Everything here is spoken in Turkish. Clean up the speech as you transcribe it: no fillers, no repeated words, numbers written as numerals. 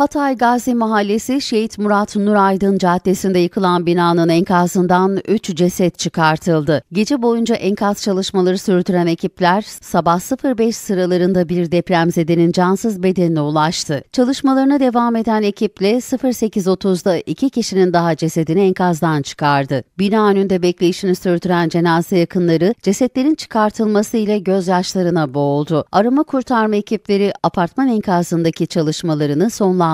Hatay Gazi Mahallesi Şehit Murat Nuraydın Caddesi'nde yıkılan binanın enkazından 3 ceset çıkartıldı. Gece boyunca enkaz çalışmaları sürdüren ekipler sabah 05 sıralarında bir depremzedenin cansız bedenine ulaştı. Çalışmalarına devam eden ekiple 08.30'da 2 kişinin daha cesedini enkazdan çıkardı. Bina önünde bekleyişini sürdüren cenaze yakınları cesetlerin çıkartılması ile gözyaşlarına boğuldu. Arama kurtarma ekipleri apartman enkazındaki çalışmalarını sonlandırdı.